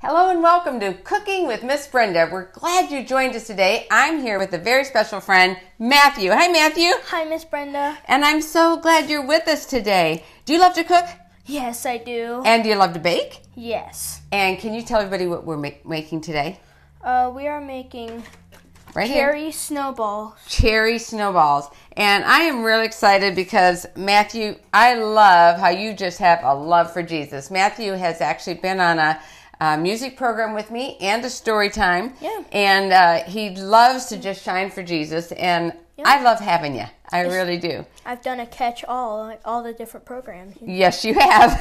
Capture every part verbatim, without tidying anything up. Hello and welcome to Cooking with Miss Brenda. We're glad you joined us today. I'm here with a very special friend, Matthew. Hi, Matthew. Hi, Miss Brenda. And I'm so glad you're with us today. Do you love to cook? Yes, I do. And do you love to bake? Yes. And can you tell everybody what we're ma making today? Uh, we are making right cherry here. snowballs. Cherry snowballs. And I am really excited because, Matthew, I love how you just have a love for Jesus. Matthew has actually been on a Uh, music program with me and a story time. Yeah. And uh, he loves to just shine for Jesus. And yeah. I love having you. I it's, really do. I've done a catch-all, all the different programs. Yes, you have.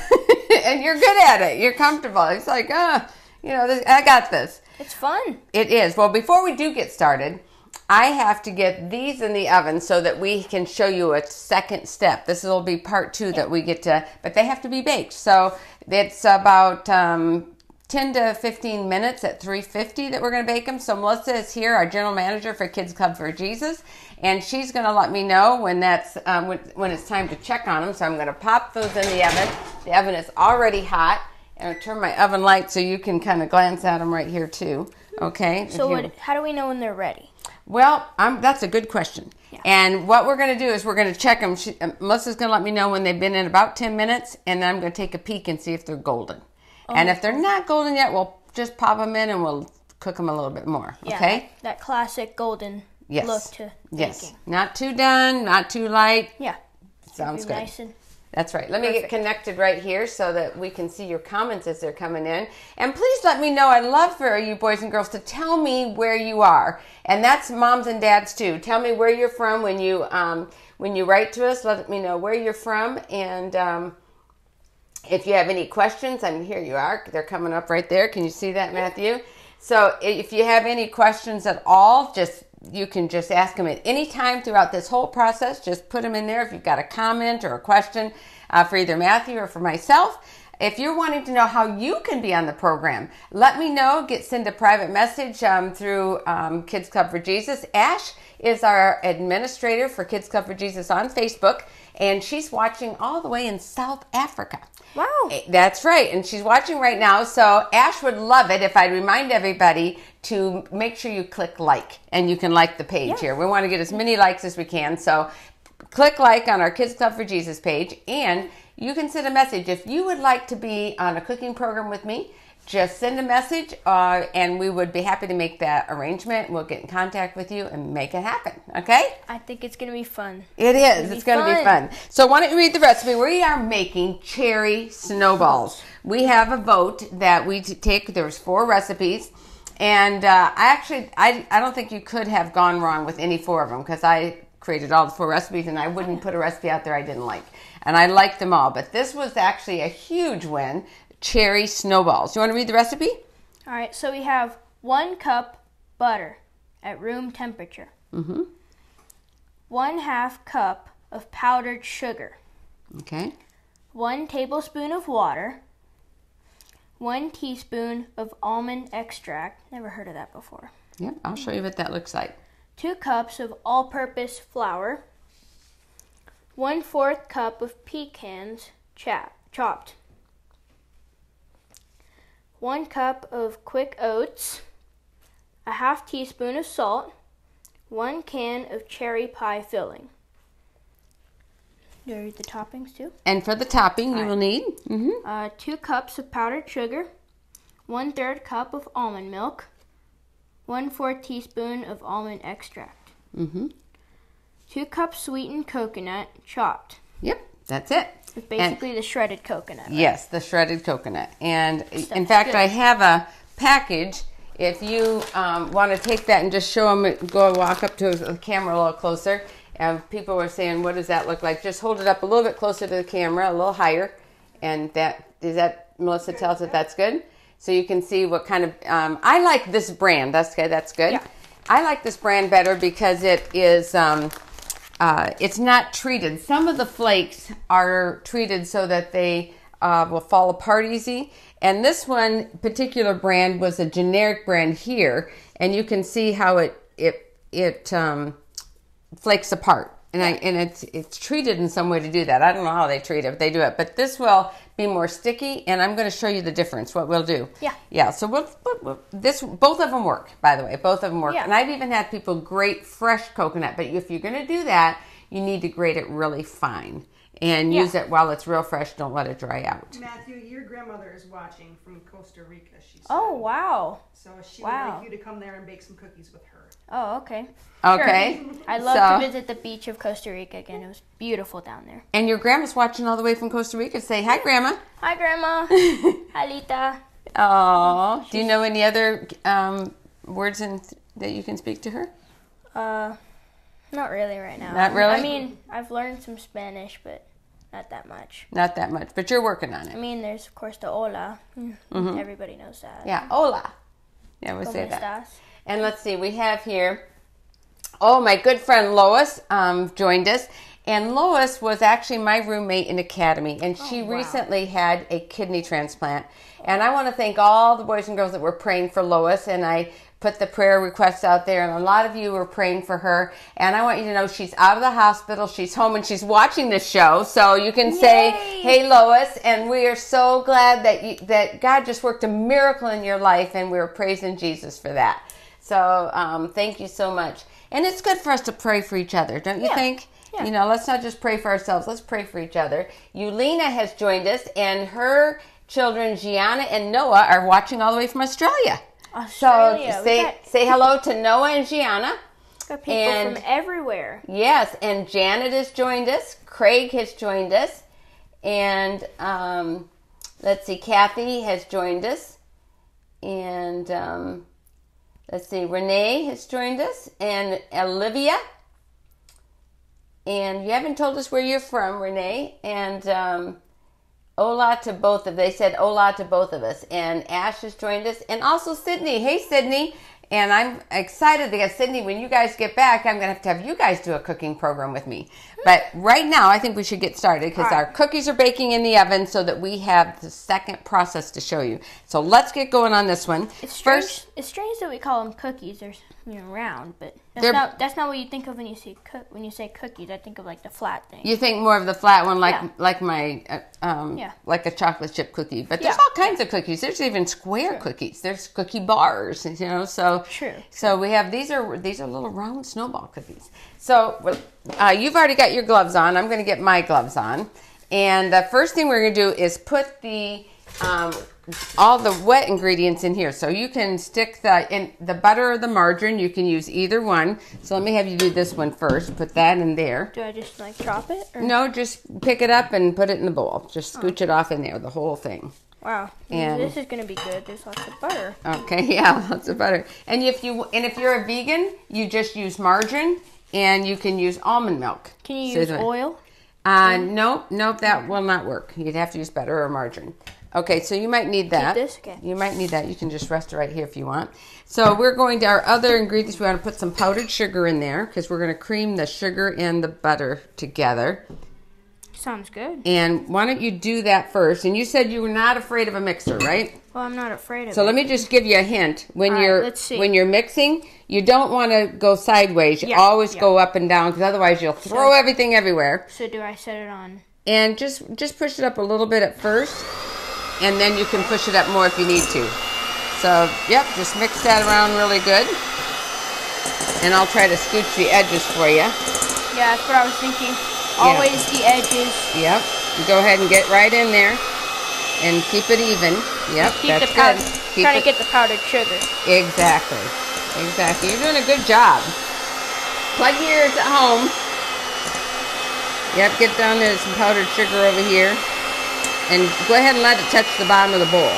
And you're good at it. You're comfortable. It's like, oh, you know, this, I got this. It's fun. It is. Well, before we do get started, I have to get these in the oven so that we can show you a second step. This will be part two that we get to, but they have to be baked. So it's about Um, ten to fifteen minutes at three fifty that we're going to bake them. So Melissa is here, our general manager for Kids Club for Jesus, and she's going to let me know when that's um, when, when it's time to check on them. So I'm going to pop those in the oven. The oven is already hot, and I'll turn my oven light so you can kind of glance at them right here too. Okay. So what, how do we know when they're ready? Well, I'm, that's a good question. Yeah. And what we're going to do is we're going to check them. She, Melissa's going to let me know when they've been in about ten minutes, and then I'm going to take a peek and see if they're golden. Oh. And if they're not golden yet, we'll just pop them in and we'll cook them a little bit more. Yeah, okay? That, that classic golden yes. look to Yes. baking. Not too done, not too light. Yeah. Sounds good. Nice and That's right. Let perfect. me get connected right here so that we can see your comments as they're coming in. And please let me know. I'd love for you boys and girls to tell me where you are. And that's moms and dads too. Tell me where you're from when you um, when you write to us. Let me know where you're from, and um if you have any questions, and here you are. They're coming up right there. Can you see that, Matthew? So if you have any questions at all, just you can just ask them at any time throughout this whole process. Just put them in there if you've got a comment or a question uh, for either Matthew or for myself. If you're wanting to know how you can be on the program, let me know. Get send a private message um, through um, Kids Club for Jesus. Ash is our administrator for Kids Club for Jesus on Facebook, and she's watching all the way in South Africa. Wow. That's right, and she's watching right now. So Ash would love it if I'd remind everybody to make sure you click like, and you can like the page yeah. here. We want to get as many likes as we can, so click like on our Kids Club for Jesus page, and you can send a message. If you would like to be on a cooking program with me, just send a message, uh, and we would be happy to make that arrangement. We'll get in contact with you and make it happen, okay? I think it's going to be fun. It is. It's going to be fun. So why don't you read the recipe? We are making cherry snowballs. We have a vote that we take. There's four recipes. And uh, I actually, I, I don't think you could have gone wrong with any four of them, because I created all the four recipes, and I wouldn't put a recipe out there I didn't like. And I liked them all, but this was actually a huge win. Cherry snowballs. You want to read the recipe? All right, so we have one cup butter at room temperature. Mm-hmm. One half cup of powdered sugar. Okay. One tablespoon of water. One teaspoon of almond extract. Never heard of that before. Yep, I'll show you what that looks like. Two cups of all-purpose flour. One-fourth cup of pecans chop, chopped. One cup of quick oats. A half teaspoon of salt. One can of cherry pie filling. Do I read the toppings too? And for the topping, All you right. will need mm-hmm. uh, two cups of powdered sugar. One-third cup of almond milk. One-fourth teaspoon of almond extract. Mm-hmm. Two cups sweetened coconut, chopped. Yep, that's it. It's basically and, the shredded coconut. Right? Yes, the shredded coconut. And so in fact, good. I have a package. If you um, want to take that and just show them, go walk up to the camera a little closer. And people were saying, what does that look like? Just hold it up a little bit closer to the camera, a little higher. And that, is that, Melissa tells if that's good? So you can see what kind of, um, I like this brand. That's good. That's good. Yeah. I like this brand better because it is, um, Uh, it's not treated. Some of the flakes are treated so that they uh, will fall apart easy. And this one particular brand was a generic brand here, and you can see how it it it um, flakes apart. And yeah. I and it's it's treated in some way to do that. I don't know how they treat it, but they do it. But this will be more sticky, and I'm going to show you the difference. What we'll do? Yeah, yeah. So we'll, we'll, we'll this both of them work. By the way, both of them work. Yeah. And I've even had people grate fresh coconut. But if you're going to do that, you need to grate it really fine and yeah. use it while it's real fresh. Don't let it dry out. Matthew, your grandmother is watching from Costa Rica. She said. Oh wow! So she wow. would like you to come there and bake some cookies with her. Oh, okay. Okay. Sure. I love so, to visit the beach of Costa Rica again. It was beautiful down there. And your grandma's watching all the way from Costa Rica. Say hi, Grandma. Hi, Grandma. Halita. Oh. Do you know any other um, words in th that you can speak to her? Uh, not really right now. Not really? I mean, I've learned some Spanish, but not that much. Not that much, but you're working on it. I mean, there's, of course, the hola. Mm-hmm. Everybody knows that. Yeah, hola. Yeah, we'll say that. Estás? And let's see, we have here, oh, my good friend Lois um, joined us. And Lois was actually my roommate in academy, and she oh, wow. recently had a kidney transplant. And I want to thank all the boys and girls that were praying for Lois, and I put the prayer requests out there, and a lot of you were praying for her. And I want you to know she's out of the hospital, she's home, and she's watching this show. So you can Yay. Say, hey, Lois, and we are so glad that, you, that God just worked a miracle in your life, and we were praising Jesus for that. So um, thank you so much. And it's good for us to pray for each other, don't you yeah. think? Yeah. You know, let's not just pray for ourselves. Let's pray for each other. Eulena has joined us, and her children, Gianna and Noah, are watching all the way from Australia. Australia. So say, got... say hello to Noah and Gianna. Got people and, from everywhere. Yes, and Janet has joined us. Craig has joined us. And um, let's see, Kathy has joined us. And... Um, Let's see, Renee has joined us, and Olivia. And you haven't told us where you're from, Renee. And um, hola to both of They said hola to both of us. And Ash has joined us, and also Sydney. Hey, Sydney. And I'm excited to get Sydney. When you guys get back, I'm going to have to have you guys do a cooking program with me. But right now, I think we should get started because right. our cookies are baking in the oven so that we have the second process to show you. So let's get going on this one. It's strange, First, it's strange that we call them cookies. They're you know, round, but that's not, that's not what you think of when you say cook. When you say cookies, I think of like the flat thing. You think more of the flat one, like yeah. like my uh, um, yeah. like a chocolate chip cookie. But there's yeah. all kinds of cookies. There's even square True. Cookies. There's cookie bars. You know, so True. So we have these are these are little round snowball cookies. So uh, you've already got your gloves on. I'm going to get my gloves on, and the first thing we're going to do is put the um, all the wet ingredients in here. So you can stick the in the butter or the margarine. You can use either one. So let me have you do this one first. Put that in there. Do I just like chop it? Or? No, just pick it up and put it in the bowl. Just scooch oh. it off in there, the whole thing. Wow, and this is going to be good. There's lots of butter. Okay, yeah, lots of butter. And if you and if you're a vegan, you just use margarine. And you can use almond milk. Can you use oil? Uh, nope, nope, that will not work. You'd have to use butter or margarine. Okay, so you might need that. Keep this? Okay. You might need that. You can just rest it right here if you want. So we're going to our other ingredients. We want to put some powdered sugar in there because we're going to cream the sugar and the butter together. Sounds good. And why don't you do that first? And you said you were not afraid of a mixer, right? Well, I'm not afraid of so it. So let me just give you a hint. When All you're right, when you're mixing, you don't want to go sideways. You yeah, always yeah. go up and down because otherwise you'll throw so, everything everywhere. So do I set it on? And just just push it up a little bit at first, and then you can push it up more if you need to. So, yep, just mix that around really good. And I'll try to scooch the edges for you. Yeah, that's what I was thinking. Always yep. the edges. Yep. Go ahead and get right in there and keep it even. Yep, keep that's the powder, good. Keep trying it. To get the powdered sugar. Exactly. Exactly. You're doing a good job. Plug your ears at home. Yep, get down there some powdered sugar over here. And go ahead and let it touch the bottom of the bowl.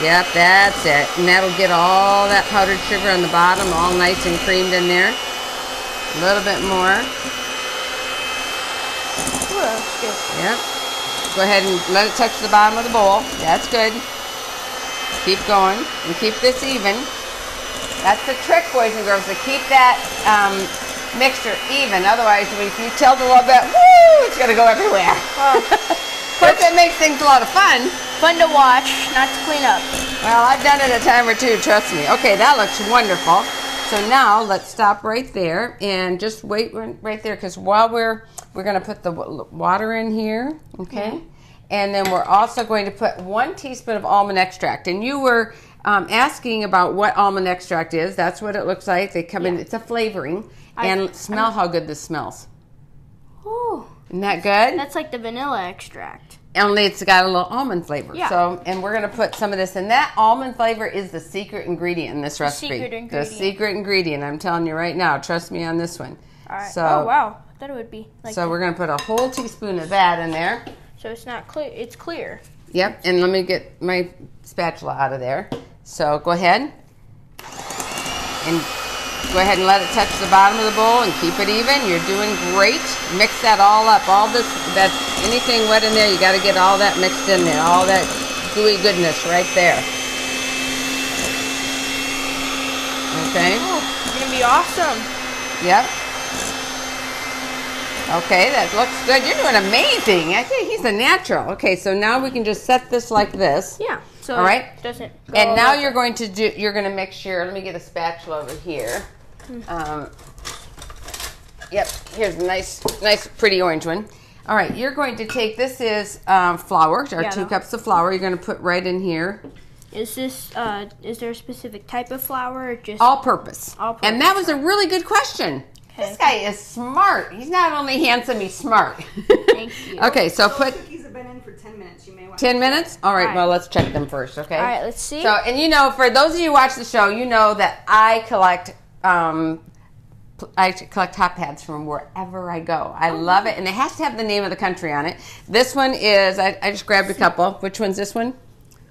Yep, that's it. And that'll get all that powdered sugar on the bottom all nice and creamed in there. A little bit more. Yep. Go ahead and let it touch the bottom of the bowl. That's good. Keep going and keep this even. That's the trick, boys and girls, to keep that um, mixture even. Otherwise, if you tilt a little bit, woo, it's going to go everywhere. Wow. Plus, it makes things a lot of fun. Fun to watch, not to clean up. Well, I've done it a time or two, trust me. Okay, that looks wonderful. So now let's stop right there and just wait right there, because while we're we're going to put the water in here, okay? Mm-hmm. And then we're also going to put one teaspoon of almond extract. And you were um, asking about what almond extract is. That's what it looks like. They come yeah. in. It's a flavoring. I, and smell I, how good this smells. Ooh, isn't that good? That's like the vanilla extract. Only it's got a little almond flavor. Yeah. So, and we're going to put some of this in. That almond flavor is the secret ingredient in this the recipe. Secret ingredient. The secret ingredient. I'm telling you right now. Trust me on this one. All right. So, oh, wow. I thought it would be. Like so that. We're going to put a whole teaspoon of that in there. So it's not clear. It's clear. Yep. And let me get my spatula out of there. So go ahead. And go ahead and let it touch the bottom of the bowl and keep it even. You're doing great. Mix that all up. All this, that's anything wet in there, you got to get all that mixed in there. All that gooey goodness right there. Okay. Oh, it's going to be awesome. Yep. Okay, that looks good. You're doing amazing. I think he's a natural. Okay, so now we can just set this like this. Yeah. So all right. It doesn't go and now over. You're going to do. You're going to mix your. Let me get a spatula over here. Um, yep, here's a nice, nice, pretty orange one. All right, you're going to take, this is uh, flour, our yeah, two no. cups of flour you're going to put right in here. Is this, uh, is there a specific type of flour or just? All purpose. All purpose. And that was a really good question. Okay. This guy is smart. He's not only handsome, he's smart. Thank you. Okay, so those put. Cookies have been in for ten minutes. You may want ten minutes? All right, all right, well, let's check them first, okay? All right, let's see. So, and you know, for those of you who watch the show, you know that I collect, um, I collect hot pads from wherever I go. I love it, and it has to have the name of the country on it. This one is, I, I just grabbed a couple. Which one's this one?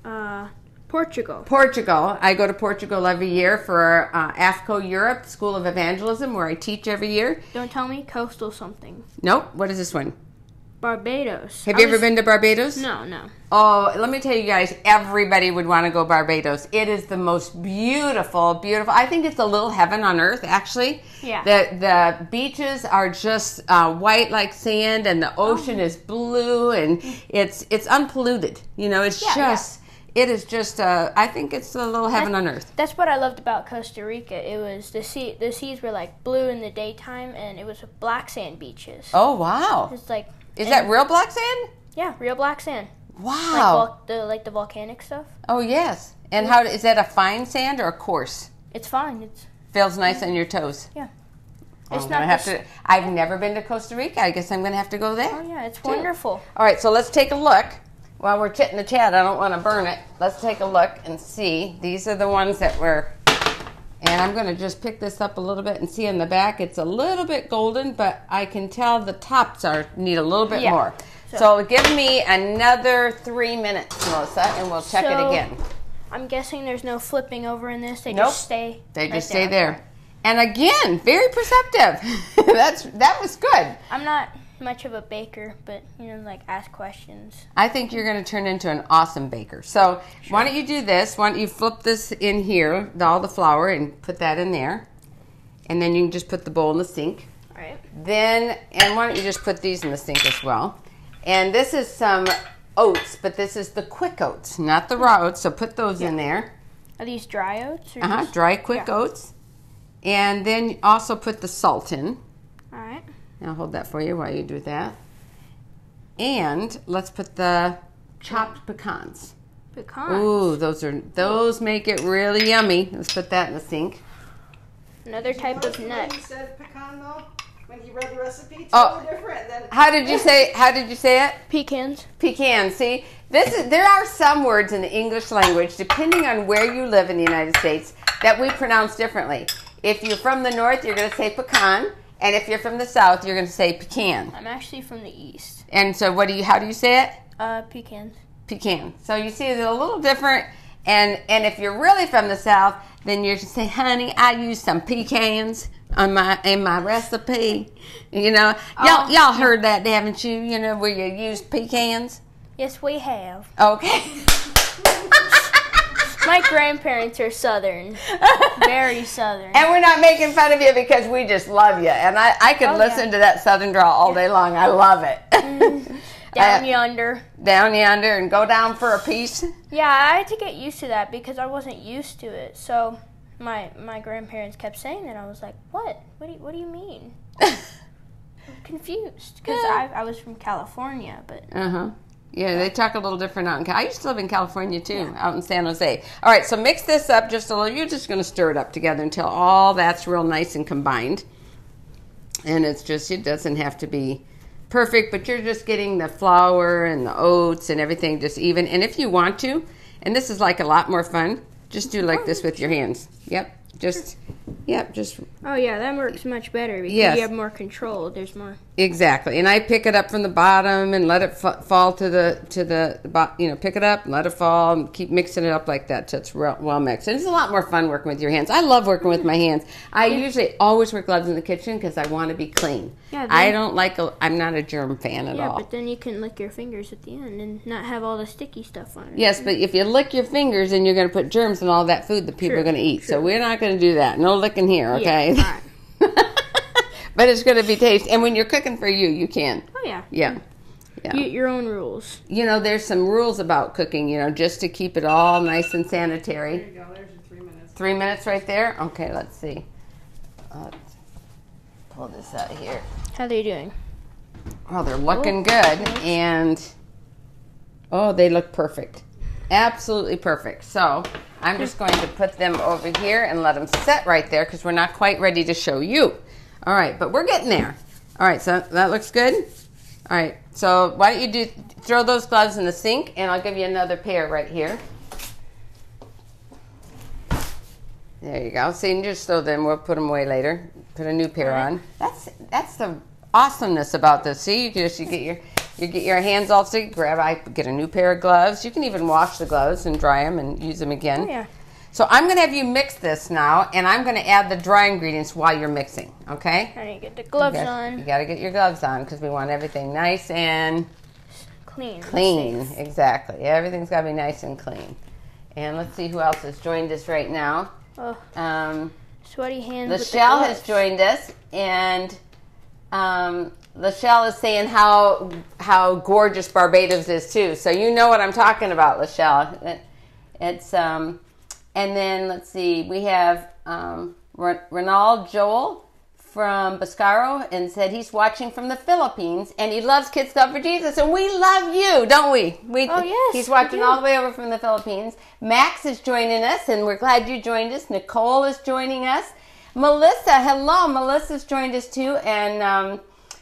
Uh, Portugal. Portugal. I go to Portugal every year for uh, AFCO Europe, School of Evangelism, where I teach every year. Don't tell me coastal something. Nope. What is this one? Barbados. Have I you was... ever been to Barbados? No, no. Oh, let me tell you guys, everybody would want to go Barbados. It is the most beautiful, beautiful. I think it's a little heaven on earth, actually. Yeah. The the beaches are just uh, white like sand, and the ocean oh. is blue, and it's it's unpolluted. You know, it's yeah, just yeah. it is just. Uh, I think it's a little heaven that's, on earth. That's what I loved about Costa Rica. It was the sea. The seas were like blue in the daytime, and it was black sand beaches. Oh wow! It's like. Is and that real black sand? Yeah, real black sand. Wow. Like, the, like the volcanic stuff. Oh, yes. And yeah. how is that a fine sand or a coarse? It's fine. It feels nice yeah. on your toes. Yeah. I'm it's not have to, I've never been to Costa Rica. I guess I'm going to have to go there. Oh, yeah. It's too. Wonderful. All right, so let's take a look. While we're chitting the chat, I don't want to burn it. Let's take a look and see. These are the ones that were... And I'm going to just pick this up a little bit and see in the back. It's a little bit golden, but I can tell the tops are need a little bit yeah. more. So, so give me another three minutes, Melissa, and we'll check so, it again. I'm guessing there's no flipping over in this. They nope. just stay They right just stay there. there. And again, very perceptive. That's That was good. I'm not much of a baker, but, you know, like ask questions. I think you're going to turn into an awesome baker. So sure. why don't you do this? Why don't you flip this in here, all the flour, and put that in there. And then you can just put the bowl in the sink. All right. Then, and why don't you just put these in the sink as well. And this is some oats, but this is the quick oats, not the raw oats. So put those yeah. in there. Are these dry oats? Or uh-huh, dry quick yeah. oats. And then also put the salt in. All right. I'll hold that for you while you do that. And let's put the chopped pecans. Pecans. Ooh, those are those make it really yummy. Let's put that in the sink. Another type of nut. You said pecan though when he read the recipe. Totally different than. How did you say? How did you say it? Pecans. Pecans. See, this is there are some words in the English language, depending on where you live in the United States, that we pronounce differently. If you're from the north, you're going to say pecan. And if you're from the south, you're going to say pecan. I'm actually from the east. And so what do you, how do you say it? Uh, pecan. Pecan. So you see it's a little different. And, and if you're really from the south, then you're going to say, honey, I use some pecans on my, in my recipe. You know, y'all, y'all heard that, haven't you? You know, where you use pecans? Yes, we have. Okay. My grandparents are Southern, very Southern. And we're not making fun of you because we just love you. And I, I could oh, listen yeah. to that Southern drawl all day long. I love it. Mm, down uh, yonder. Down yonder and go down for a piece. Yeah, I had to get used to that because I wasn't used to it. So my my grandparents kept saying that. I was like, what? What do you, what do you mean? I'm confused, because yeah. I I was from California, but... Uh-huh. Yeah, they talk a little different out in California. I used to live in California, too, yeah. out in San Jose. All right, so mix this up just a little. You're just going to stir it up together until all that's real nice and combined. And it's just, it doesn't have to be perfect, but you're just getting the flour and the oats and everything just even. And if you want to, and this is like a lot more fun, just do like this with your hands. Yep, just... Yep, just... Oh, yeah, that works much better because yes. you have more control. There's more... Exactly. And I pick it up from the bottom and let it f fall to the... to the, the You know, pick it up, let it fall, and keep mixing it up like that until it's real, well mixed. And it's a lot more fun working with your hands. I love working with my hands. I yeah. usually always wear gloves in the kitchen because I want to be clean. Yeah, I don't like... A, I'm not a germ fan at yeah, all. Yeah, but then you can lick your fingers at the end and not have all the sticky stuff on it. Yes, but if you lick your fingers, then you're going to put germs in all that food that people sure, are going to eat. Sure. So we're not going to do that. No lick in here, okay? Yeah, right. But it's going to be tasty. And when you're cooking for you, you can. Oh, yeah. Yeah. yeah. You, your own rules. You know, there's some rules about cooking, you know, just to keep it all nice and sanitary. There you go. There's your three minutes. Three minutes right there? Okay, let's see. Let's pull this out here. How are they doing? Oh, they're looking oh, good. Nice. And, oh, they look perfect. Absolutely perfect. So I'm just going to put them over here and let them set right there because we're not quite ready to show you. All right, but we're getting there. All right, so that looks good. All right, so why don't you do throw those gloves in the sink, and I'll give you another pair right here. There you go. See, and just throw them. We'll put them away later. Put a new pair right on. That's that's the awesomeness about this. See, you can just you get your... You get your hands all so you grab, I get a new pair of gloves. You can even wash the gloves and dry them and use them again. Oh, yeah. So I'm going to have you mix this now, and I'm going to add the dry ingredients while you're mixing, okay? I need to get the gloves you gotta, on. You got to get your gloves on because we want everything nice and clean. Clean, safe. Exactly. Everything's got to be nice and clean. And let's see who else has joined us right now. Oh, um, sweaty hands with the gloves. Lachelle has joined us, and... Um, Lachelle is saying how how gorgeous Barbados is too, so you know what I'm talking about, Lachelle. It, it's um, and then let's see, we have um, Ronald Joel from Bascaro and said he's watching from the Philippines and he loves Kids Club for Jesus, and we love you, don't we? We oh yes, he's watching all the way over from the Philippines. Max is joining us, and we're glad you joined us. Nicole is joining us. Melissa, hello, Melissa's joined us too, and um,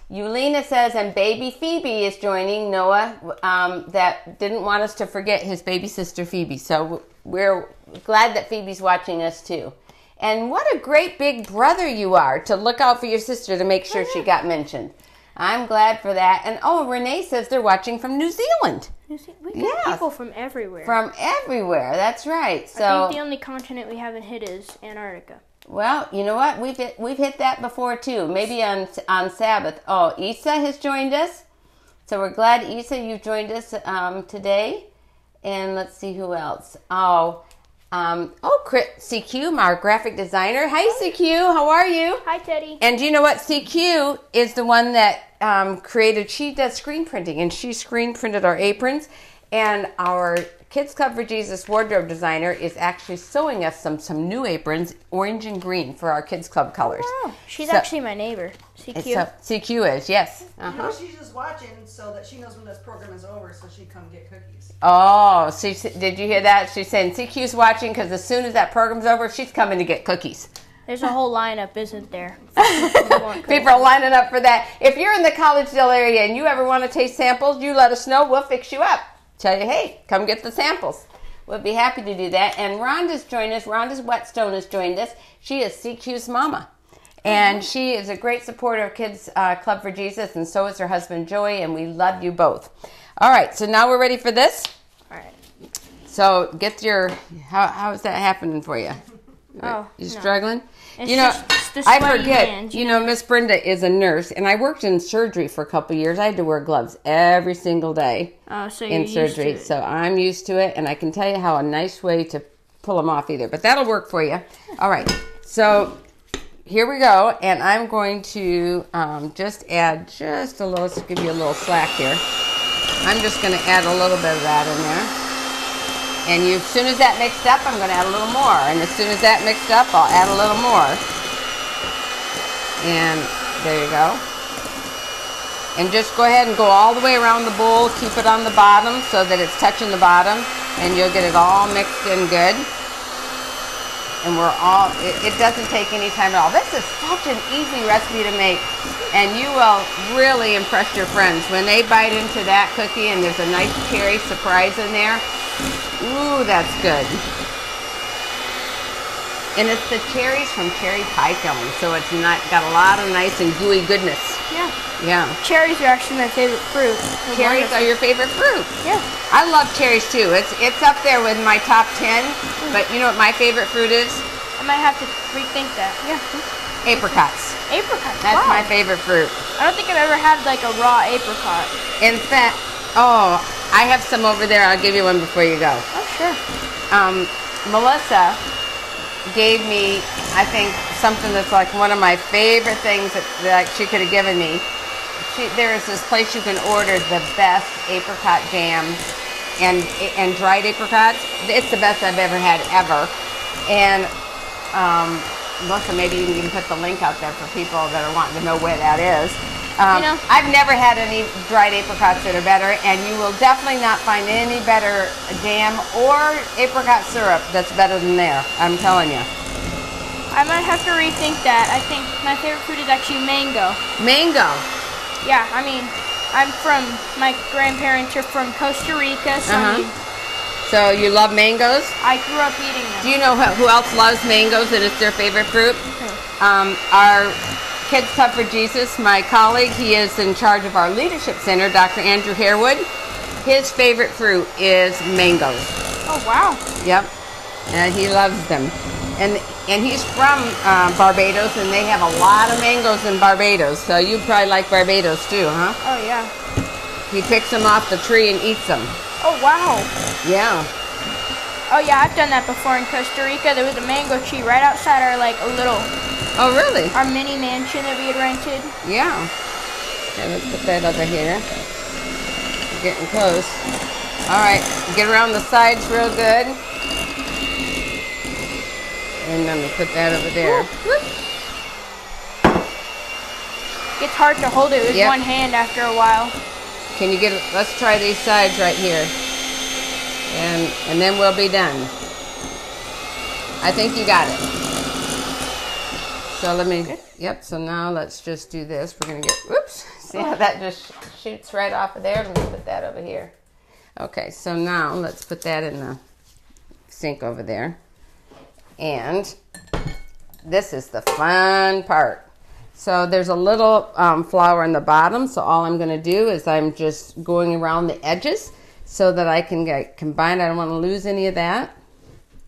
Eulina says, and baby Phoebe is joining Noah, um, that didn't want us to forget his baby sister Phoebe, so we're glad that Phoebe's watching us too. And what a great big brother you are to look out for your sister to make sure she got mentioned. I'm glad for that. And oh, Renee says they're watching from New Zealand. New Zealand. We get yes. people from everywhere. From everywhere, that's right. So I think the only continent we haven't hit is Antarctica. Well, you know what? We've hit, we've hit that before, too. Maybe on on Sabbath. Oh, Isa has joined us. So we're glad, Isa, you've joined us um, today. And let's see who else. Oh, um, oh, C Q, our graphic designer. Hi, C Q. How are you? Hi, Teddy. And you know what? C Q is the one that um, created, she does screen printing. And she screen printed our aprons. And our Kids Club for Jesus wardrobe designer is actually sewing us some, some new aprons, orange and green, for our Kids Club colors. Oh, she's so, actually my neighbor, C Q. Uh, C Q is, yes. Uh-huh. You know, she's just watching so that she knows when this program is over so she come get cookies. Oh, she, did you hear that? She's saying C Q's watching because as soon as that program's over, she's coming to get cookies. There's a whole lineup, isn't there? People are lining up for that. If you're in the Collegedale area and you ever want to taste samples, you let us know. We'll fix you up. Tell you, hey, come get the samples. We'll be happy to do that. And Rhonda's joined us. Rhonda's Whetstone has joined us. She is C Q's mama. And she is a great supporter of Kids uh, Club for Jesus, and so is her husband, Joey, and we love you both. All right, so now we're ready for this. All right. So get your, how, how is that happening for you? Oh, you struggling? No. You know, I forget, hand, you, you know, know Miss Brenda is a nurse, and I worked in surgery for a couple years. I had to wear gloves every single day oh, so in surgery, so I'm used to it, and I can tell you how a nice way to pull them off either, but that'll work for you. All right, so here we go, and I'm going to um, just add just a little, to give you a little slack here. I'm just going to add a little bit of that in there. And you, as soon as that mixed up, I'm going to add a little more. And as soon as that mixed up, I'll add a little more. And there you go. And just go ahead and go all the way around the bowl. Keep it on the bottom so that it's touching the bottom. And you'll get it all mixed in good. And we're all, it, it doesn't take any time at all. This is such an easy recipe to make. And you will really impress your friends. When they bite into that cookie and there's a nice cherry surprise in there. Ooh, that's good. And it's the cherries from cherry pie filling, so it's not got a lot of nice and gooey goodness. Yeah. Yeah. Cherries are actually my favorite fruit. They're cherries wonderful. Are your favorite fruit? Yeah. I love cherries too. It's it's up there with my top ten, mm. But you know what my favorite fruit is? I might have to rethink that. Yeah. Apricots. Apricots. That's wow. my favorite fruit. I don't think I've ever had like a raw apricot. In fact, oh. I have some over there. I'll give you one before you go. Oh, sure. Um, Melissa gave me, I think, something that's like one of my favorite things that, that she could have given me. She, there is this place you can order the best apricot jam and and dried apricots. It's the best I've ever had, ever. And um, Melissa, maybe you can even put the link out there for people that are wanting to know where that is. Um, you know, I've never had any dried apricots that are better, and you will definitely not find any better jam or apricot syrup that's better than there. I'm telling you. I might have to rethink that. I think my favorite fruit is actually mango. Mango? Yeah, I mean, I'm from, my grandparents are from Costa Rica, so uh-huh. I mean, so you love mangoes? I grew up eating them. Do you know who else loves mangoes and it's their favorite fruit? Okay. Um, our Kids Club for Jesus, my colleague, he is in charge of our leadership center, Doctor Andrew Harewood. His favorite fruit is mangoes. Oh, wow. Yep. And he loves them. And and he's from uh, Barbados, and they have a lot of mangoes in Barbados, so you probably like Barbados too, huh? Oh, yeah. He picks them off the tree and eats them. Oh, wow. Yeah. Oh, yeah, I've done that before in Costa Rica. There was a mango tree right outside our, like, a little... Oh, really? Our mini mansion that we had rented. Yeah. Okay, let's put that over here. We're getting close. All right, get around the sides real good. And then we put that over there. It's hard to hold it with yep. one hand after a while. Can you get, let's try these sides right here. And, and then we'll be done. I think you got it. So let me, yep, so now let's just do this. We're gonna get, whoops, see how that just shoots right off of there? Let me put that over here. Okay, so now let's put that in the sink over there. And this is the fun part. So there's a little um, flour in the bottom, so all I'm gonna do is I'm just going around the edges so that I can get combined. I don't wanna lose any of that.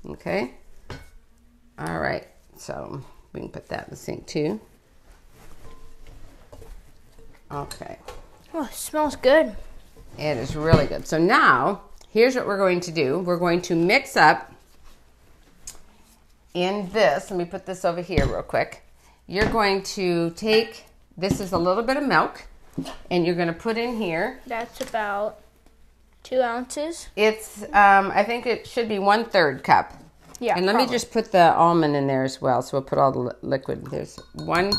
Okay, all right, so. We can put that in the sink too. Okay. Oh, it smells good. It is really good. So now, here's what we're going to do. We're going to mix up in this. Let me put this over here real quick. You're going to take, this is a little bit of milk, and you're going to put in here. That's about two ounces. It's, um, I think it should be one third cup. Yeah, and let probably. me just put the almond in there as well. So we'll put all the li liquid. There's one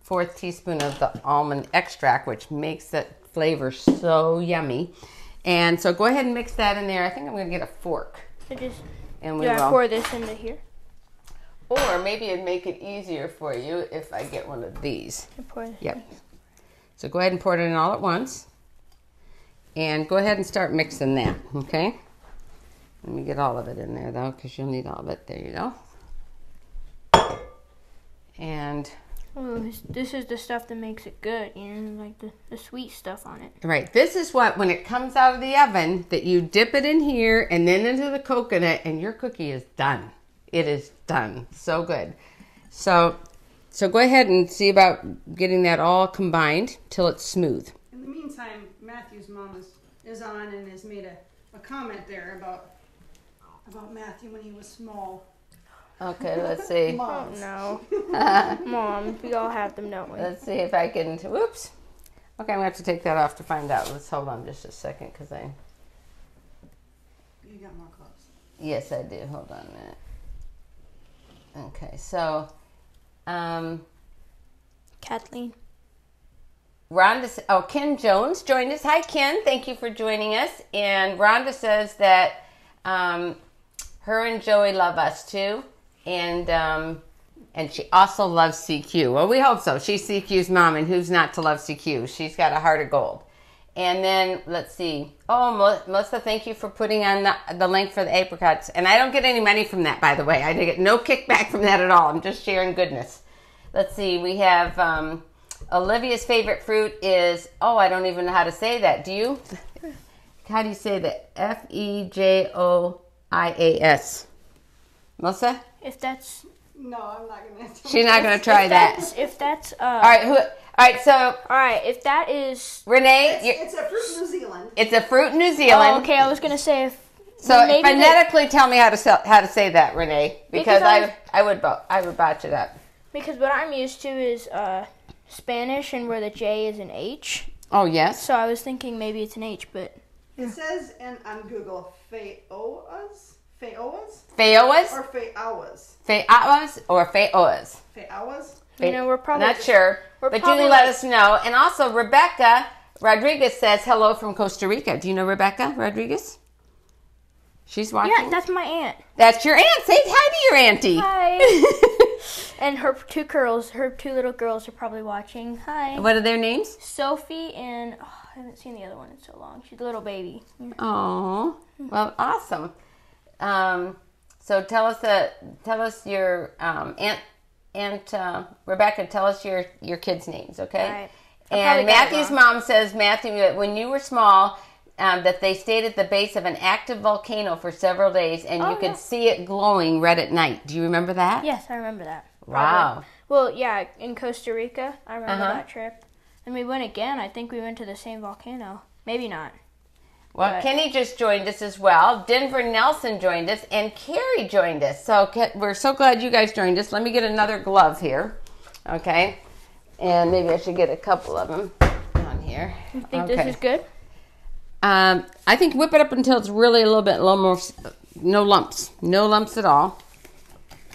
fourth teaspoon of the almond extract, which makes that flavor so yummy. And so go ahead and mix that in there. I think I'm going to get a fork. So just, and we do will. I pour this into here? Or maybe it'd make it easier for you if I get one of these. I pour this yep. In. So go ahead and pour it in all at once. And go ahead and start mixing that, okay? Let me get all of it in there, though, because you'll need all of it. There you go. And... Well, this, this is the stuff that makes it good, you know, like the, the sweet stuff on it. Right. This is what, when it comes out of the oven, that you dip it in here and then into the coconut, and your cookie is done. It is done. So good. So, so go ahead and see about getting that all combined till it's smooth. In the meantime, Matthew's mom is, is on and has made a, a comment there about... about Matthew when he was small. Okay, let's see. Mom. Oh, no. Mom, we all have them, don't we? Let's see if I can, whoops. Okay, I'm going to have to take that off to find out. Let's hold on just a second because I... You got more gloves. Yes, I did. Hold on a minute. Okay, so, um, Kathleen. Rhonda, oh, Ken Jones joined us. Hi, Ken. Thank you for joining us. And Rhonda says that um, her and Joey love us too. And um, and she also loves C Q. Well, we hope so. She's C Q's mom, and who's not to love C Q? She's got a heart of gold. And then, let's see. Oh, Melissa, thank you for putting on the, the link for the apricots. And I don't get any money from that, by the way. I get no kickback from that at all. I'm just sharing goodness. Let's see. We have um, Olivia's favorite fruit is, oh, I don't even know how to say that. Do you? How do you say that? F E J O I A S. Melissa? If that's... No, I'm not going to. She's not going to try if that. If that's... Uh... All right, who... All right, so... All right, if that is... Renee... It's, it's a fruit in New Zealand. It's a fruit in New Zealand. Oh, okay, I was going to say if... So phonetically tell me how to sell, how to say that, Renee, because, because I, I, would, I would botch it up. Because what I'm used to is uh, Spanish, and where the J is an H. Oh, yes. So I was thinking maybe it's an H, but... It says in, on Google, feoas? Feoas? Feoas? Or feoas? Feoas or feoas? Feoas? You know, we're probably not sure, we're but Julie, let us know. And also, Rebecca Rodriguez says hello from Costa Rica. Do you know Rebecca Rodriguez? She's watching. Yeah, that's my aunt. That's your aunt. Say hi to your auntie. Hi. And her two girls, her two little girls, are probably watching. Hi. What are their names? Sophie and oh, I haven't seen the other one in so long. She's a little baby. Oh, well, awesome. Um, so tell us the tell us your um, aunt. Aunt uh, Rebecca, tell us your, your kids' names, okay? All right. And Matthew's mom says, Matthew, when you were small, um, that they stayed at the base of an active volcano for several days, and oh, you could yeah. see it glowing red at night. Do you remember that? Yes, I remember that. Wow. Probably. Well, yeah, in Costa Rica, I remember uh-huh. that trip. And we went again. I think we went to the same volcano. Maybe not. Well, but. Kenny just joined us as well. Denver Nelson joined us, and Carrie joined us. So we're so glad you guys joined us. Let me get another glove here, okay? And maybe I should get a couple of them on here. You think okay. this is good? Um, I think whip it up until it's really a little bit, a little more, no lumps, no lumps at all.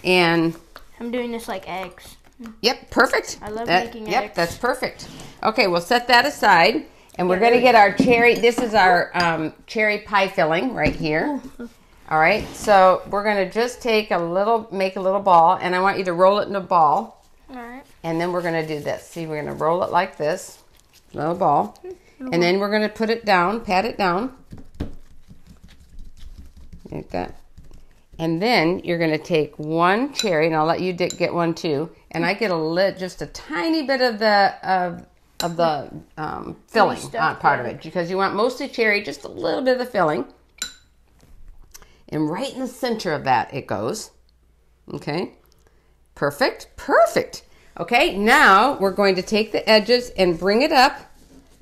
And I'm doing this like eggs. Yep, perfect. I love that, making yep, eggs. Yep, that's perfect. Okay, we'll set that aside. And we're going to get our cherry, this is our um, cherry pie filling right here. All right, so we're going to just take a little, make a little ball, and I want you to roll it in a ball. All right. And then we're going to do this. See, we're going to roll it like this, little ball. And then we're going to put it down, pat it down. Like that. And then you're going to take one cherry, and I'll let you get one too. And I get a lit, just a tiny bit of the, of of the um, filling on part of it, because you want mostly cherry, just a little bit of the filling. And right in the center of that it goes. Okay, perfect, perfect. Okay, now we're going to take the edges and bring it up,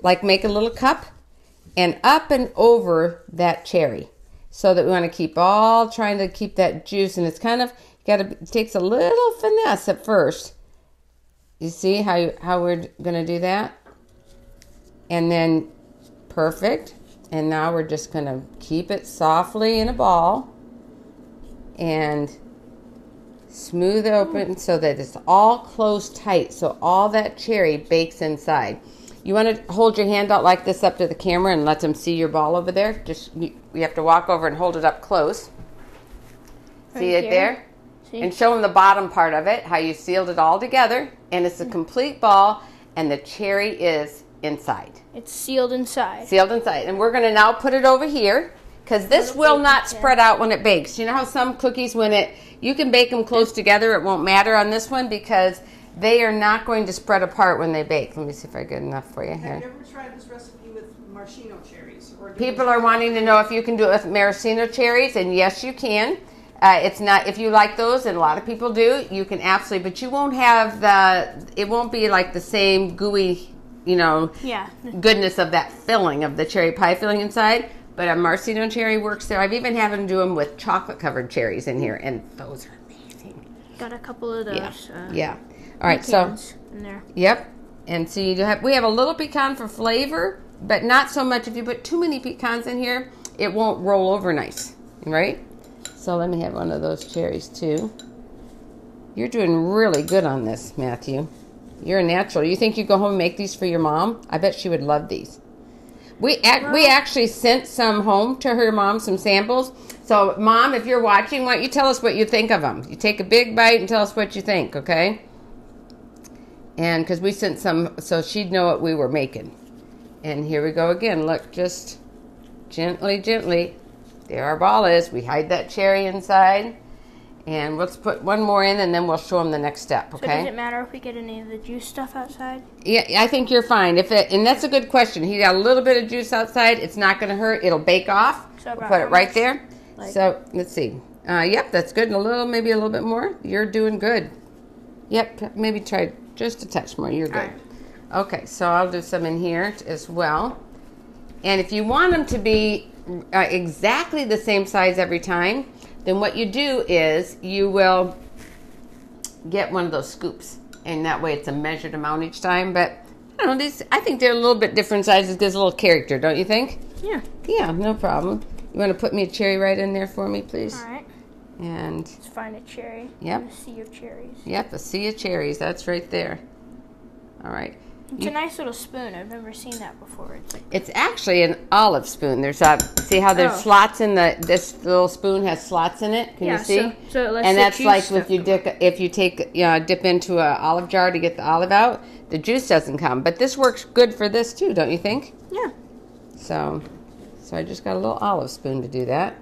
like make a little cup, and up and over that cherry, so that we want to keep all trying to keep that juice. And it's kind of, got to, it takes a little finesse at first. You see how you, how we're going to do that? And then, perfect. And now we're just going to keep it softly in a ball and smooth open so that it's all closed tight, so all that cherry bakes inside. You want to hold your hand out like this up to the camera and let them see your ball over there. Just you, you have to walk over and hold it up close. Right see it here. There? And show them the bottom part of it, how you sealed it all together, and it's a complete ball, and the cherry is inside. It's sealed inside. Sealed inside. And we're going to now put it over here, because this will not spread out when it bakes. You know how some cookies, when it, you can bake them close together, it won't matter on this one, because they are not going to spread apart when they bake. Let me see if I get enough for you here. I've never tried this recipe with maraschino cherries. Or people are wanting to know if you can do it with maraschino cherries, and yes, you can. Uh, it's not, if you like those, and a lot of people do, you can absolutely, but you won't have the, it won't be like the same gooey, you know, yeah. goodness of that filling, of the cherry pie filling inside, but a maraschino cherry works there. I've even had them do them with chocolate-covered cherries in here, and those are amazing. Got a couple of those. Yeah, uh, yeah. All right, so, in there. Yep, and so you do have, we have a little pecan for flavor, but not so much. If you put too many pecans in here, it won't roll over nice, right? So let me have one of those cherries too. You're doing really good on this, Matthew. You're a natural. You think you go home and make these for your mom? I bet she would love these. We act, we actually sent some home to her mom, some samples. So, Mom, if you're watching, why don't you tell us what you think of them? You take a big bite and tell us what you think, okay? And because we sent some, so she'd know what we were making. And here we go again. Look, just gently, gently. There our ball is. We hide that cherry inside. And let's put one more in, and then we'll show them the next step, okay? So does it matter if we get any of the juice stuff outside? Yeah, I think you're fine. If it, and that's a good question. He got a little bit of juice outside. It's not going to hurt. It'll bake off. So we'll put it right there. Like, so let's see. Uh, yep, that's good. And a little, maybe a little bit more. You're doing good. Yep, maybe try just a touch more. You're good. Right. Okay, so I'll do some in here as well. And if you want them to be uh, exactly the same size every time, then what you do is you will get one of those scoops, and that way it's a measured amount each time. But I don't know, these, I think they're a little bit different sizes. Gives a little character, don't you think? Yeah. Yeah, no problem. You want to put me a cherry right in there for me, please? All right. And let's find a cherry. Yep. A sea of cherries. Yep, a sea of cherries. That's right there. All right. It's you, a nice little spoon. I've never seen that before. It's, like, it's actually an olive spoon. There's a, see how there's oh. slots in the, this little spoon has slots in it? Can yeah, you see? So, so it lets and that's like if you, dip, if you take, you know, dip into an olive jar to get the olive out, the juice doesn't come. But this works good for this too, don't you think? Yeah. So, so I just got a little olive spoon to do that.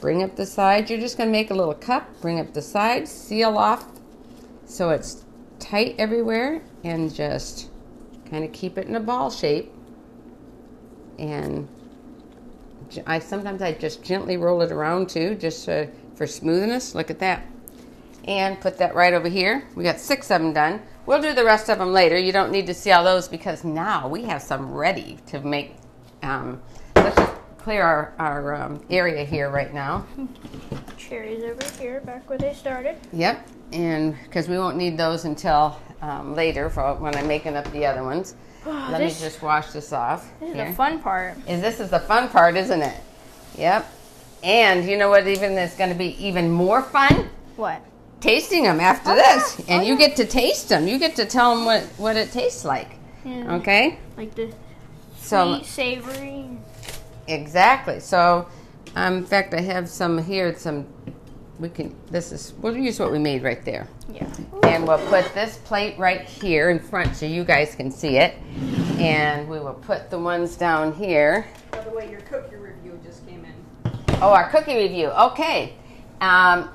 Bring up the sides. You're just going to make a little cup. Bring up the sides. Seal off so it's tight everywhere and just kind of keep it in a ball shape, and I sometimes I just gently roll it around too, just uh, for smoothness. Look at that, and put that right over here. We got six of them done. We'll do the rest of them later. You don't need to see all those because now we have some ready to make. Um, let's just clear our our um, area here right now. Cherries over here, back where they started. Yep, and because we won't need those until. Um, later for when I'm making up the other ones. Oh, Let this, me just wash this off. This is here. The fun part. Is this is the fun part, isn't it? Yep. And you know what even is going to be even more fun? What? Tasting them after oh, this. Yeah. And oh, you yeah. get to taste them. You get to tell them what, what it tastes like. Yeah. Okay? Like the sweet, so, savory. Exactly. So, um, in fact, I have some here, some... We can, this is, we'll use what we made right there. Yeah. And we'll put this plate right here in front so you guys can see it. And we will put the ones down here. By the way, your cookie review just came in. Oh, our cookie review. Okay. Um,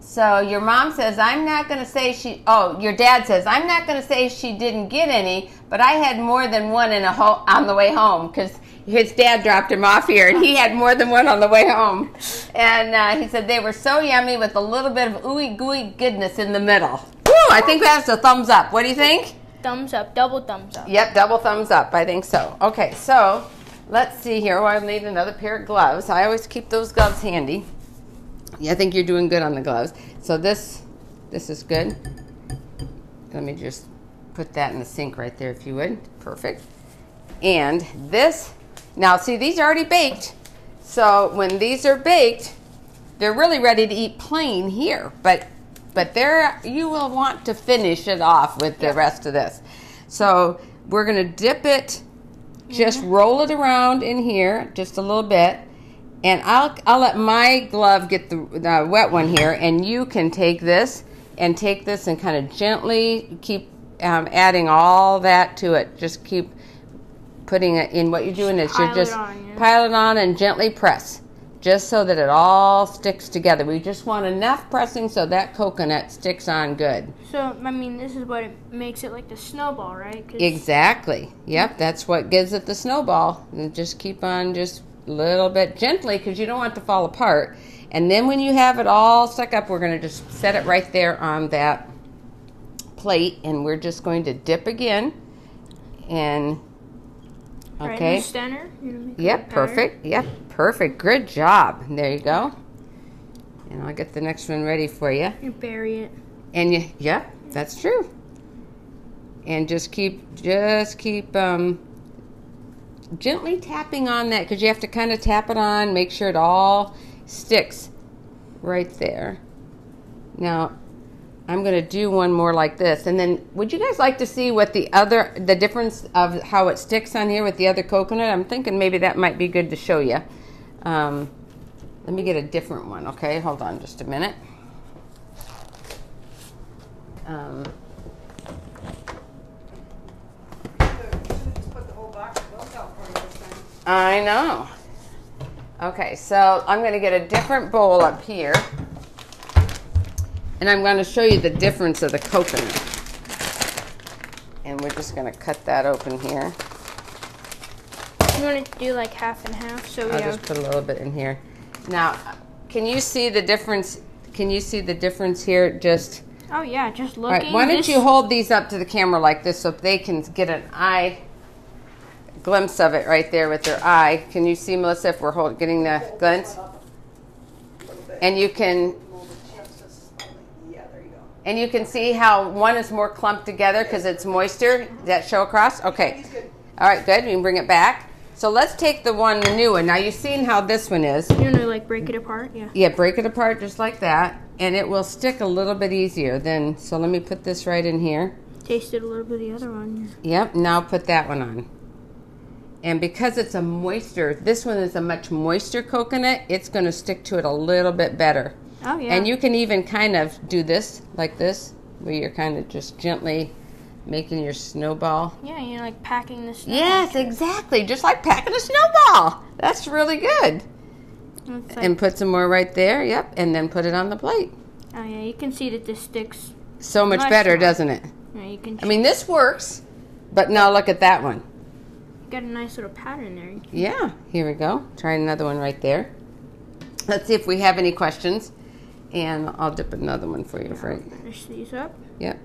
so your mom says, I'm not going to say she, oh, your dad says, I'm not going to say she didn't get any, but I had more than one in a ho- on the way home because his dad dropped him off here, and he had more than one on the way home. And uh, he said they were so yummy with a little bit of ooey-gooey goodness in the middle. Woo! I think that's a thumbs up. What do you think? Thumbs up. Double thumbs up. Yep, double thumbs up. I think so. Okay, so let's see here. Well, I need another pair of gloves. I always keep those gloves handy. Yeah, I think you're doing good on the gloves. So this, this is good. Let me just put that in the sink right there, if you would. Perfect. And this... Now, see, these are already baked, so when these are baked, they're really ready to eat plain here, but but there you will want to finish it off with the rest of this. So we're going to dip it, just mm-hmm. roll it around in here just a little bit, and I'll, I'll let my glove get the, the wet one here, and you can take this and take this and kind of gently keep um, adding all that to it. Just keep... putting it in. What you're doing is you're just on, yeah. pile it on and gently press just so that it all sticks together. We just want enough pressing so that coconut sticks on good. So, I mean, this is what it makes it like the snowball, right? Exactly. Yep, that's what gives it the snowball. And just keep on just a little bit gently because you don't want it to fall apart. And then when you have it all stuck up, we're going to just set it right there on that plate, and we're just going to dip again and... Okay. Right in the center. Yep, perfect. Yep, perfect. Good job. There you go. And I'll get the next one ready for you. You bury it. And you, yep, that's true. And just keep, just keep um, gently tapping on that because you have to kind of tap it on, make sure it all sticks. right there. Now, I'm going to do one more like this. And then, would you guys like to see what the other, the difference of how it sticks on here with the other coconut? I'm thinking maybe that might be good to show you. Um, let me get a different one, okay? Hold on just a minute. Um, I know. Okay, so I'm going to get a different bowl up here. And I'm going to show you the difference of the coconut. And we're just going to cut that open here. You want to do like half and half? So I'll we just have... put a little bit in here. Now, can you see the difference? Can you see the difference here? Just oh yeah, just looking. All right, why don't you hold these up to the camera like this so they can get an eye glimpse of it right there with their eye. Can you see, Melissa, if we're hold, getting the glimpse? And you can. And you can see how one is more clumped together because it's moisture. Does that show across? Okay. All right, good. We can bring it back. So let's take the one, the new one. Now, you've seen how this one is. You want to, like, break it apart? Yeah. Yeah, break it apart just like that, and it will stick a little bit easier then. So let me put this right in here. Tasted a little bit of the other one. Yep, now put that one on. And because it's a moisture, this one is a much moister coconut, it's going to stick to it a little bit better. Oh, yeah. And you can even kind of do this, like this, where you're kind of just gently making your snowball. Yeah, you're like packing the snowball. Yes, exactly. Just like packing a snowball. That's really good. Like, and put some more right there, yep, and then put it on the plate. Oh, yeah, you can see that this sticks. So much, much better, more. Doesn't it? Yeah, you can. I mean, this works, but now look at that one. You got a nice little pattern there. Yeah, here we go. Try another one right there. Let's see if we have any questions. And I'll dip another one for you, Frank. Finish these up. Yep.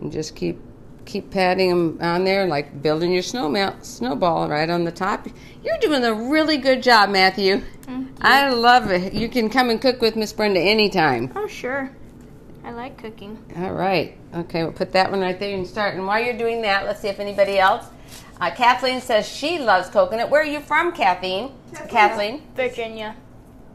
And just keep keep patting them on there, like building your snow melt, snowball right on the top. You're doing a really good job, Matthew. Thank you. I love it. You can come and cook with Miss Brenda anytime. Oh, sure. I like cooking. All right. Okay, we'll put that one right there and start. And while you're doing that, let's see if anybody else. Uh, Kathleen says she loves coconut. Where are you from, Kathleen? Kathleen. Kathleen. Virginia.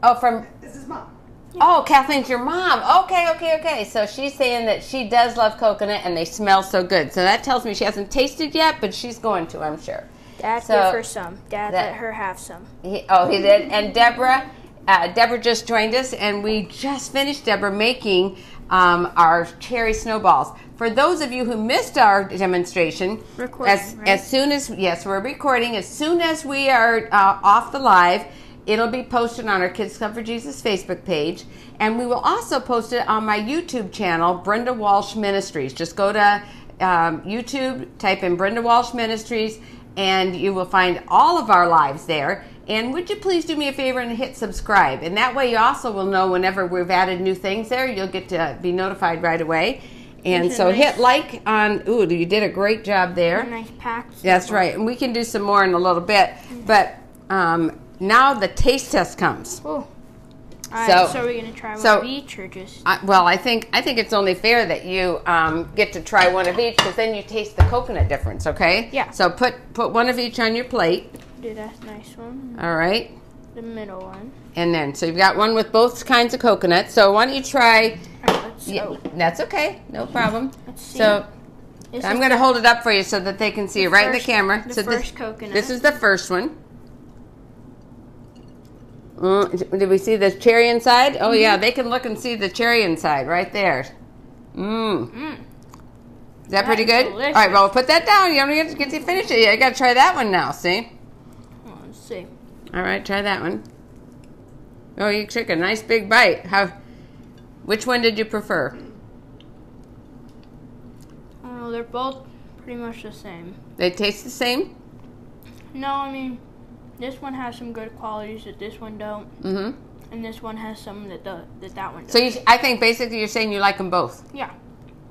Oh, from... This is Mom. Yeah. Oh, Kathleen's your mom. Okay, okay, okay. So she's saying that she does love coconut and they smell so good. So that tells me she hasn't tasted yet, but she's going to, I'm sure. Dad so gave her some. Dad that, let her have some. He, oh, he did. And Deborah, uh, Deborah just joined us, and we just finished, Deborah, making um, our cherry snowballs. For those of you who missed our demonstration, recording, as, right? as soon as, yes, we're recording. As soon as we are uh, off the live, it'll be posted on our Kids Club for Jesus Facebook page. And we will also post it on my YouTube channel, Brenda Walsh Ministries. Just go to um, YouTube, type in Brenda Walsh Ministries, and you will find all of our lives there. And would you please do me a favor and hit subscribe? And that way you also will know whenever we've added new things there. You'll get to be notified right away. And so nice. Hit like on, ooh, you did a great job there. A nice pack. That's right. And we can do some more in a little bit. Mm-hmm. But... Um, now the taste test comes. Oh. All so, right, so we're going to try one so, of each or just... I, well, I think I think it's only fair that you um, get to try one of each because then you taste the coconut difference, okay? Yeah. So put, put one of each on your plate. Do that nice one. All right. The middle one. And then, so you've got one with both kinds of coconut. So why don't you try... All right, let's yeah, that's okay. No problem. Let's see. So this I'm going to hold it up for you so that they can see the it right first, in the camera. The so first this, coconut. This is the first one. Mm, did we see the cherry inside? Oh, mm-hmm. Yeah, they can look and see the cherry inside right there. Mmm. Mm. Is that, that pretty is good? Delicious. All right, well, put that down. You don't get to finish it yet. You got to try that one now, see? Oh, let's see. All right, try that one. Oh, you took a nice big bite. How? Which one did you prefer? Oh, they're both pretty much the same. They taste the same? No, I mean... This one has some good qualities that this one don't, mm-hmm. and this one has some that the, that, that one doesn't. So you, I think basically you're saying you like them both. Yeah.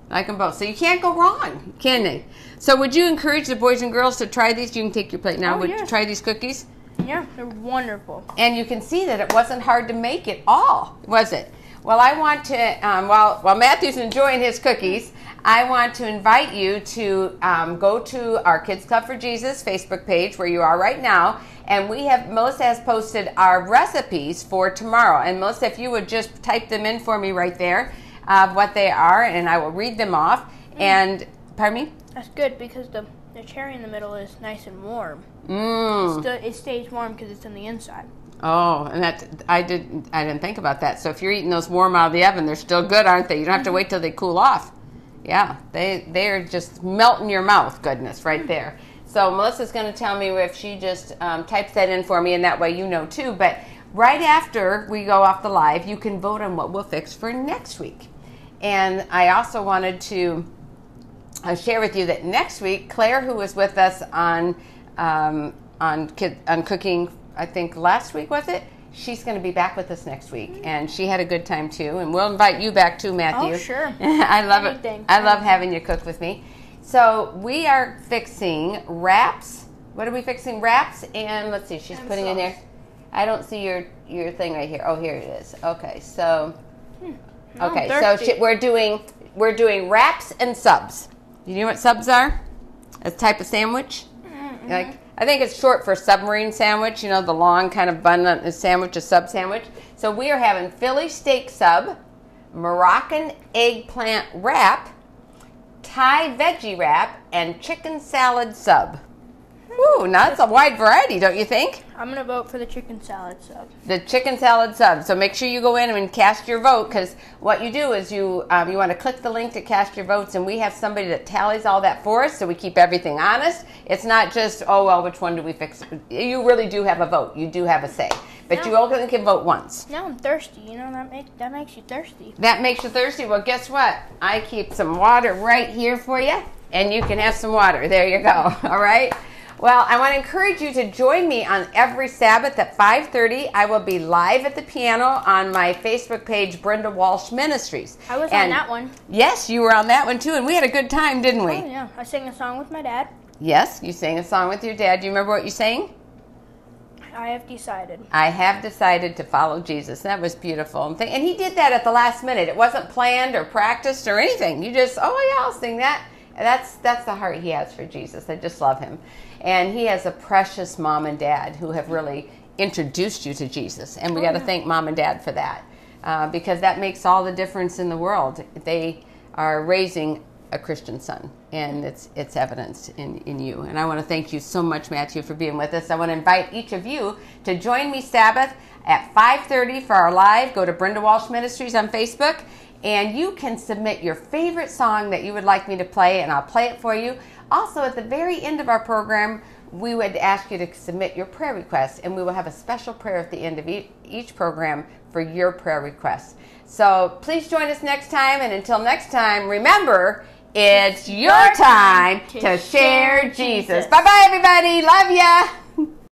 Like them both. So you can't go wrong, can they? So would you encourage the boys and girls to try these? You can take your plate now. Oh, would yes. you try these cookies? Yeah, they're wonderful. And you can see that it wasn't hard to make at all, was it? Well, I want to, um, while, while Matthew's enjoying his cookies, I want to invite you to um, go to our Kids Club for Jesus Facebook page where you are right now. And we have, Melissa has posted our recipes for tomorrow. And Melissa, if you would just type them in for me right there, uh, what they are, and I will read them off. Mm. And, pardon me? That's good because the, the cherry in the middle is nice and warm. Mm. It, st- it stays warm because it's on the inside. Oh, and that I didn't I didn't think about that. So if you're eating those warm out of the oven, they're still good, aren't they? You don't have to wait till they cool off. Yeah, they they are just melting your mouth, goodness, right there. So Melissa's going to tell me if she just um, types that in for me, and that way you know too. But right after we go off the live, you can vote on what we'll fix for next week. And I also wanted to uh, share with you that next week, Claire, who was with us on um, on kid, on cooking, I think last week was it? She's going to be back with us next week, and she had a good time too. And we'll invite you back too, Matthew. Oh, sure. I love Anything. it. I love having you cook with me. So we are fixing wraps. What are we fixing? Wraps and let's see. She's and putting sauce. in there. I don't see your your thing right here. Oh, here it is. Okay, so hmm. okay, so she, we're doing we're doing wraps and subs. You know what subs are? A type of sandwich. Mm-hmm. Like. I think it's short for submarine sandwich, you know, the long kind of bun sandwich, a sub sandwich. So we are having Philly steak sub, Moroccan eggplant wrap, Thai veggie wrap, and chicken salad sub. Ooh, now that's a wide variety, don't you think? I'm going to vote for the chicken salad sub. The chicken salad sub. So make sure you go in and cast your vote, because what you do is you um, you want to click the link to cast your votes, and we have somebody that tallies all that for us, so we keep everything honest. It's not just, oh, well, which one do we fix? You really do have a vote. You do have a say. But now, you only can vote once. Now I'm thirsty. You know, that, make, that makes you thirsty. That makes you thirsty. Well, guess what? I keep some water right here for you, and you can have some water. There you go. All right? Well, I want to encourage you to join me on every Sabbath at five thirty. I will be live at the piano on my Facebook page, Brenda Walsh Ministries. I was and on that one. Yes, you were on that one too, and we had a good time, didn't we? Oh, yeah. I sang a song with my dad. Yes, you sang a song with your dad. Do you remember what you sang? I have decided. I have decided to follow Jesus. That was beautiful. And he did that at the last minute. It wasn't planned or practiced or anything. You just, oh yeah, I'll sing that. That's that's the heart he has for Jesus. I just love him. And he has a precious mom and dad who have really introduced you to Jesus. And we oh, got to yeah. thank mom and dad for that, uh, because that makes all the difference in the world. They are raising a Christian son, and it's it's evidenced in, in you. And I want to thank you so much, Matthew, for being with us. I want to invite each of you to join me Sabbath at five thirty for our live. Go to Brenda Walsh Ministries on Facebook. And you can submit your favorite song that you would like me to play, and I'll play it for you. Also, at the very end of our program, we would ask you to submit your prayer requests, and we will have a special prayer at the end of each program for your prayer requests. So please join us next time, and until next time, remember, it's your time to share Jesus. Bye-bye, everybody. Love ya.